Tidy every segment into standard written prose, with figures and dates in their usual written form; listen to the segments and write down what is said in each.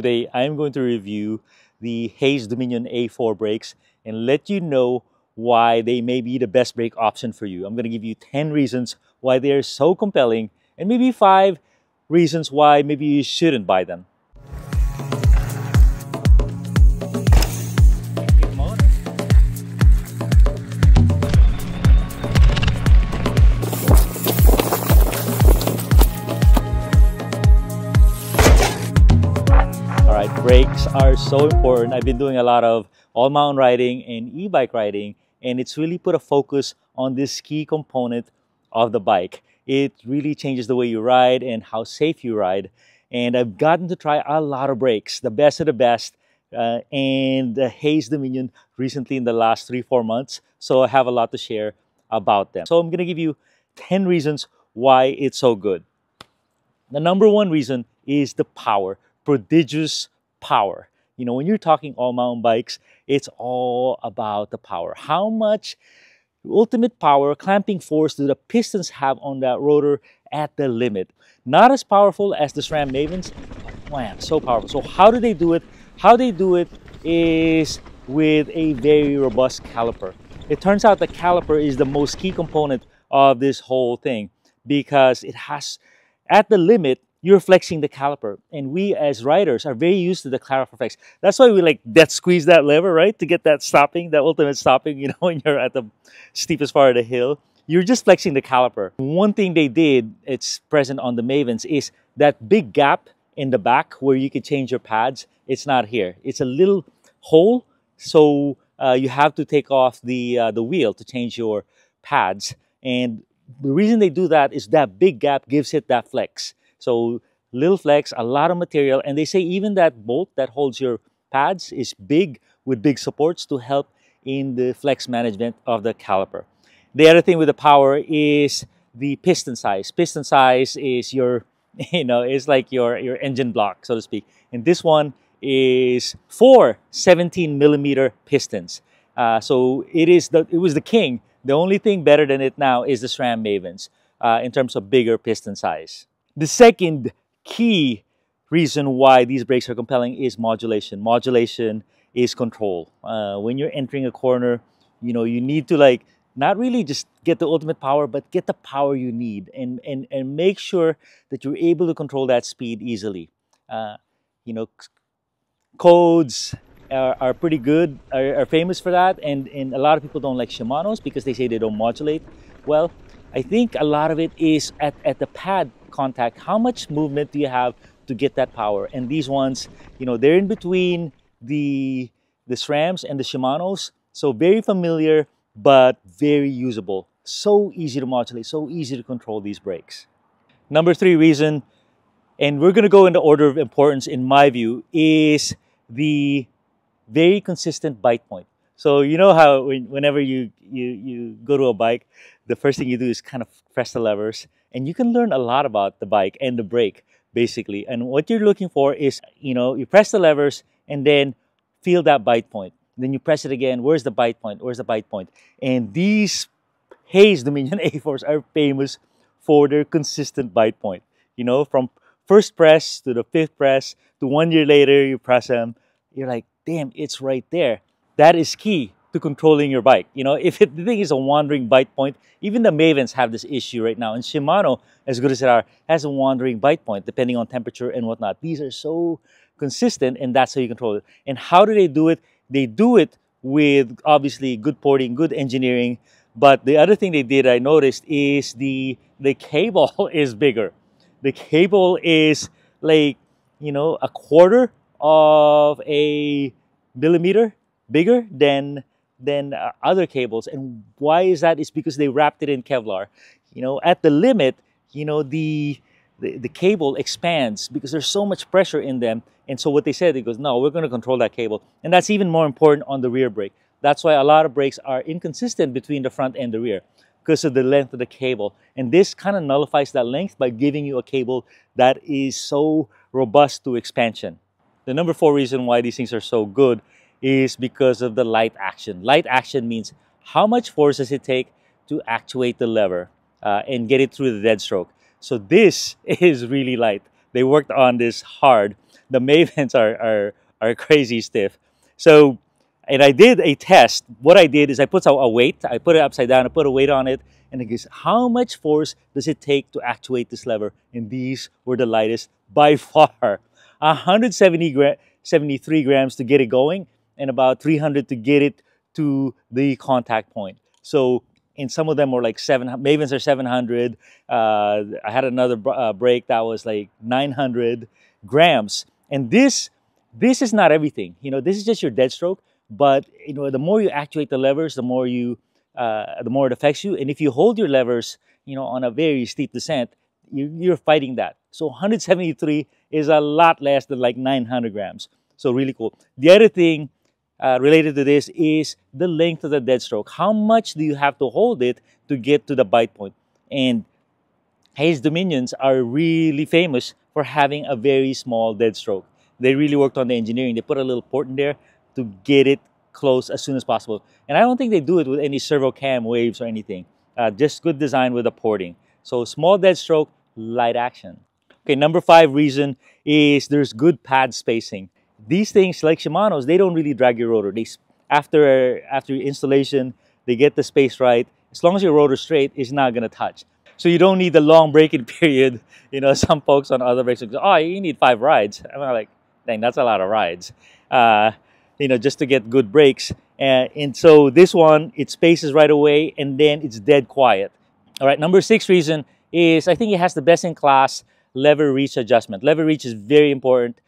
Today I'm going to review the Hayes Dominion A4 brakes and let you know why they may be the best brake option for you. I'm going to give you 10 reasons why they are so compelling and maybe 5 reasons why maybe you shouldn't buy them. Brakes are so important. I've been doing a lot of all-mountain riding and e-bike riding, and it's really put a focus on this key component of the bike. It really changes the way you ride and how safe you ride. And I've gotten to try a lot of brakes, the best of the best, and the Hayes Dominion recently in the last 3-4 months. So I have a lot to share about them. So I'm going to give you 10 reasons why it's so good. The number one reason is the power, prodigious power. You know, when you're talking all mountain bikes, it's all about the power. How much ultimate power, clamping force do the pistons have on that rotor at the limit? Not as powerful as the SRAM Mavens. Man, so powerful. So how do they do it? How they do it is with a very robust caliper. It turns out the caliper is the most key component of this whole thing because it has, at the limit, you're flexing the caliper, and we as riders are very used to the caliper flex. That's why we like that squeeze that lever, right? To get that stopping, that ultimate stopping, you know, when you're at the steepest part of the hill. You're just flexing the caliper. One thing they did, it's present on the Mavens, is that big gap in the back where you can change your pads. It's not here. It's a little hole, so you have to take off the wheel to change your pads. And the reason they do that is that big gap gives it that flex. So little flex, a lot of material, and they say even that bolt that holds your pads is big with big supports to help in the flex management of the caliper. The other thing with the power is the piston size. Piston size is your, you know, it's like your engine block, so to speak. And this one is 4 17-millimeter pistons. So it was the king. The only thing better than it now is the SRAM Mavens in terms of bigger piston size. The second key reason why these brakes are compelling is modulation. Modulation is control. When you're entering a corner, you know, you need to like not really just get the ultimate power, but get the power you need and make sure that you're able to control that speed easily. You know, codes are pretty good, are famous for that. And a lot of people don't like Shimano's because they say they don't modulate. Well, I think a lot of it is at the pad contact. How much movement do you have to get that power? And these ones, you know, they're in between the SRAMs and the Shimanos. So very familiar, but very usable. So easy to modulate, so easy to control these brakes. Number 3 reason, and we're going to go in the order of importance in my view, is the very consistent bite point. So you know how whenever you go to a bike, the first thing you do is kind of press the levers, and you can learn a lot about the bike and the brake basically. And what you're looking for is, you know, you press the levers and then feel that bite point. Then you press it again. Where's the bite point? Where's the bite point? And these Hayes Dominion A4s are famous for their consistent bite point. You know, from first press to the 5th press to 1 year later, you press them. You're like, damn, it's right there. That is key to controlling your bike. You know, if the thing is a wandering bite point, even the Mavens have this issue right now. And Shimano, as good as they are, has a wandering bite point depending on temperature and whatnot. These are so consistent, and that's how you control it. And how do they do it? They do it with obviously good porting, good engineering. But the other thing they did, I noticed, is the cable is bigger. The cable is like, you know, a quarter of a millimeter bigger than other cables. And why is that? It's because they wrapped it in Kevlar. You know, at the limit, you know, the cable expands because there's so much pressure in them. And so what they said, it goes, no, we're going to control that cable. And that's even more important on the rear brake. That's why a lot of brakes are inconsistent between the front and the rear because of the length of the cable. And this kind of nullifies that length by giving you a cable that is so robust to expansion. The number 4 reason why these things are so good is because of the light action. Light action means how much force does it take to actuate the lever and get it through the dead stroke. So this is really light. They worked on this hard. The Mavens are crazy stiff. So, and I did a test. What I did is I put a weight, I put it upside down, I put a weight on it, and it goes, how much force does it take to actuate this lever? And these were the lightest by far. 173 grams to get it going, and about 300 to get it to the contact point. So, and some of them were like 700, Mavens are 700. I had another break that was like 900 grams. And this is not everything. You know, this is just your dead stroke. But you know, the more you actuate the levers, the more it affects you. And if you hold your levers, you know, on a very steep descent, you're fighting that. So 173 is a lot less than like 900 grams. So really cool. The other thing related to this is the length of the dead stroke. How much do you have to hold it to get to the bite point? And Hayes Dominions are really famous for having a very small dead stroke. They really worked on the engineering. They put a little port in there to get it close as soon as possible. And I don't think they do it with any servo cam waves or anything. Just good design with the porting. So small dead stroke, light action. Okay, number 5 reason is there's good pad spacing. These things, like Shimano's, they don't really drag your rotor. They, after installation, they get the space right. As long as your rotor's straight, it's not gonna touch. So you don't need the long braking period. You know, some folks on other brakes go, oh, you need 5 rides. I'm like, dang, that's a lot of rides. You know, just to get good brakes. And so this one, it spaces right away, and then it's dead quiet. All right, number 6 reason is I think it has the best-in-class lever reach adjustment. Lever reach is very important.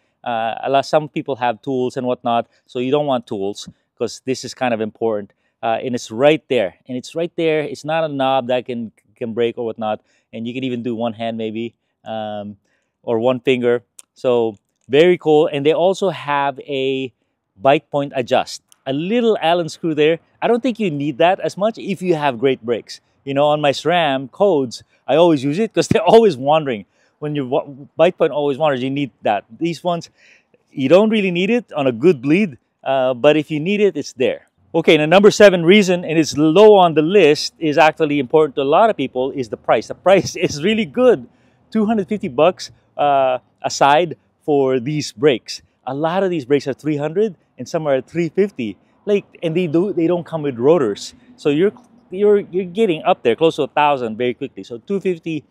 Some people have tools and whatnot, so you don't want tools because this is kind of important. And it's right there. And it's right there. It's not a knob that can break or whatnot. And you can even do one hand maybe or one finger. So very cool. And they also have a bite point adjust. A little Allen screw there. I don't think you need that as much if you have great brakes. You know, on my SRAM Codes, I always use it because they're always wandering. When your bite point always wanders, you need that. These ones, you don't really need it on a good bleed, but if you need it, it's there. Okay, now number 7 reason, and it's low on the list, is actually important to a lot of people, is the price. The price is really good. 250 bucks aside for these brakes. A lot of these brakes are 300 and some are 350. Like, and they don't come with rotors. So you're getting up there close to 1,000 very quickly. So 250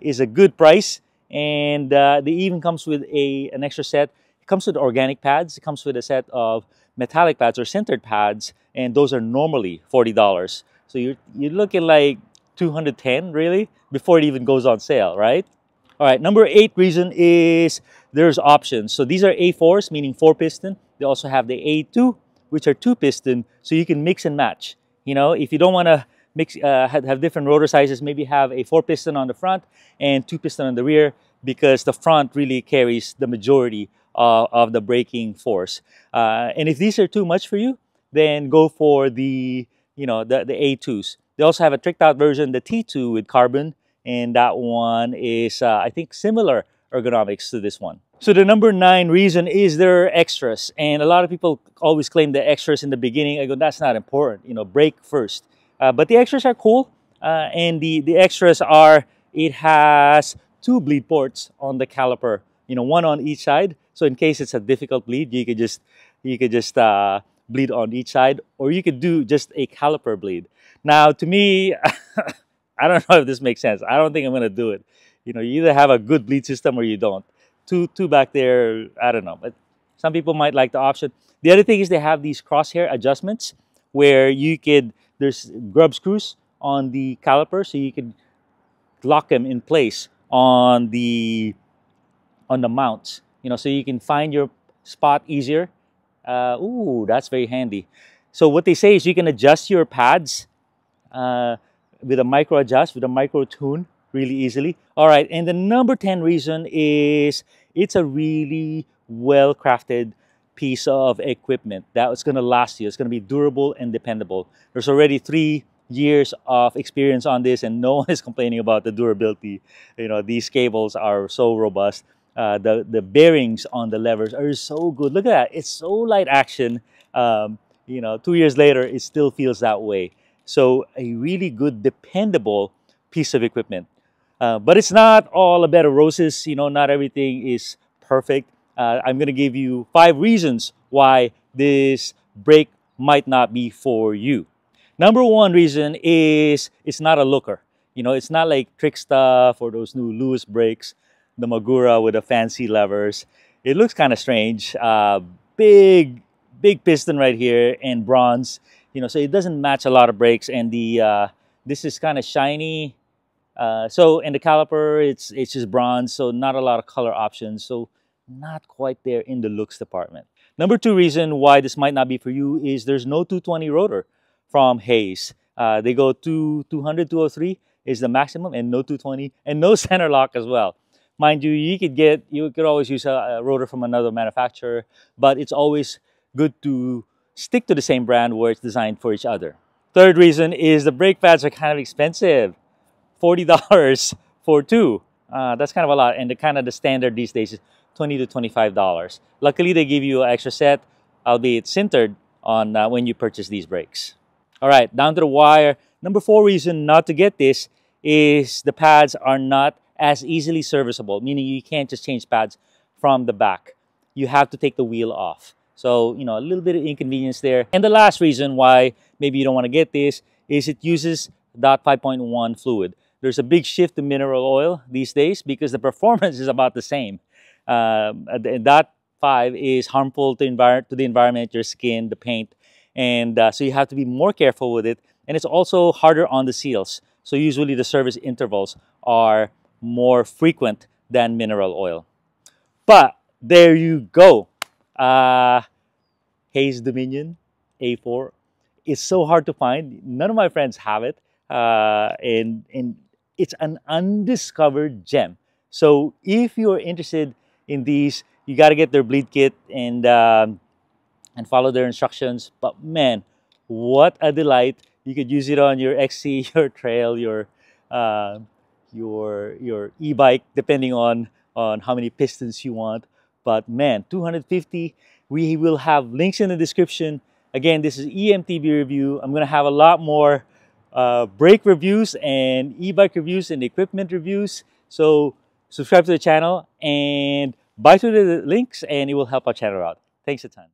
is a good price, and they even comes with an extra set. It comes with organic pads. It comes with a set of metallic pads or sintered pads, and those are normally $40. So you're looking like 210 really before it even goes on sale, right? All right, number 8 reason is there's options. So these are A4s, meaning 4-piston. They also have the A2, which are 2-piston, so you can mix and match. You know, if you don't want to mix, have different rotor sizes, maybe have a 4-piston on the front and 2-piston on the rear, because the front really carries the majority of the braking force. And if these are too much for you, then go for the, you know, the A2s. They also have a tricked out version, the T2 with carbon. And that one is, I think, similar ergonomics to this one. So the number 9 reason is there are extras. And a lot of people always claim the extras in the beginning. I go, that's not important. You know, brake first. But the extras are cool. And the extras are, it has 2 bleed ports on the caliper. You know, one on each side. So in case it's a difficult bleed, you could just bleed on each side. Or you could do just a caliper bleed. Now, to me... I don't know if this makes sense. I don't think I'm going to do it. You know, you either have a good bleed system or you don't. Two back there, I don't know. But some people might like the option. The other thing is they have these crosshair adjustments where you could, there's grub screws on the caliper, so you can lock them in place on the mounts. You know, so you can find your spot easier. Ooh, that's very handy. So what they say is you can adjust your pads with a micro adjust, with a micro tune really easily. All right, and the number 10 reason is it's a really well-crafted piece of equipment that is gonna last you. It's gonna be durable and dependable. There's already 3 years of experience on this and no one is complaining about the durability. You know, these cables are so robust. The bearings on the levers are so good. Look at that, it's so light action. You know, 2 years later, it still feels that way. So a really good, dependable piece of equipment. But it's not all a bed of roses, you know, not everything is perfect. I'm going to give you 5 reasons why this brake might not be for you. Number 1 reason is it's not a looker. You know, it's not like Trickstuff or those new Lewis brakes, the Magura with the fancy levers. It looks kind of strange. Big piston right here and bronze. You know, so it doesn't match a lot of brakes, and the this is kind of shiny. And the caliper, it's just bronze, so not a lot of color options. So not quite there in the looks department. Number 2 reason why this might not be for you is there's no 220 rotor from Hayes. They go to 200, 203 is the maximum, and no 220, and no center lock as well. Mind you, you could always use a rotor from another manufacturer, but it's always good to stick to the same brand where it's designed for each other. 3rd reason is the brake pads are kind of expensive. $40 for 2. That's kind of a lot, and the standard these days is $20 to $25. Luckily, they give you an extra set, albeit sintered, on when you purchase these brakes. All right, down to the wire. Number 4 reason not to get this is the pads are not as easily serviceable, meaning you can't just change pads from the back. You have to take the wheel off. So, you know, a little bit of inconvenience there. And the last reason why maybe you don't want to get this is it uses DOT 5.1 fluid. There's a big shift to mineral oil these days because the performance is about the same. DOT 5 is harmful to the environment, your skin, the paint, and so you have to be more careful with it. And it's also harder on the seals. So usually the service intervals are more frequent than mineral oil. But there you go. Hayes Dominion A4. It's so hard to find. None of my friends have it. And it's an undiscovered gem. So if you're interested in these, you got to get their bleed kit and follow their instructions. But man, what a delight. You could use it on your XC, your trail, your e-bike, depending on how many pistons you want. But man, 250. We will have links in the description. Again, this is EMTB review. I'm gonna have a lot more brake reviews and e-bike reviews and equipment reviews. So subscribe to the channel and buy through the links, and it will help our channel out. Thanks a ton.